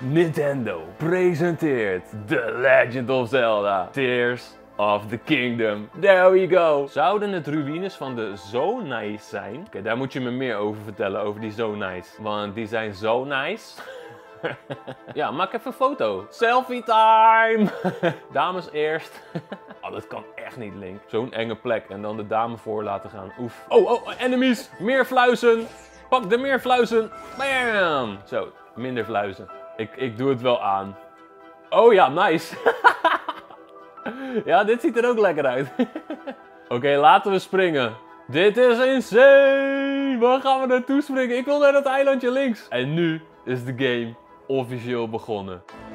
Nintendo presenteert The Legend of Zelda, Tears of the Kingdom. There we go. Zouden het ruïnes van de Zonai zijn? Oké, daar moet je me meer over vertellen, over die Zonai's. Want die zijn zo nice. Ja, maak even een foto. Selfie time! Dames eerst. Oh, dat kan echt niet, Link. Zo'n enge plek en dan de dame voor laten gaan. Oef. Oh, enemies! Meerfluizen! Pak de meerfluizen! Bam! Zo, minder fluizen. Ik doe het wel aan. Oh ja, nice! Ja, dit ziet er ook lekker uit. Oké, laten we springen. Dit is insane! Waar gaan we naartoe springen? Ik wil naar dat eilandje links. En nu is de game officieel begonnen.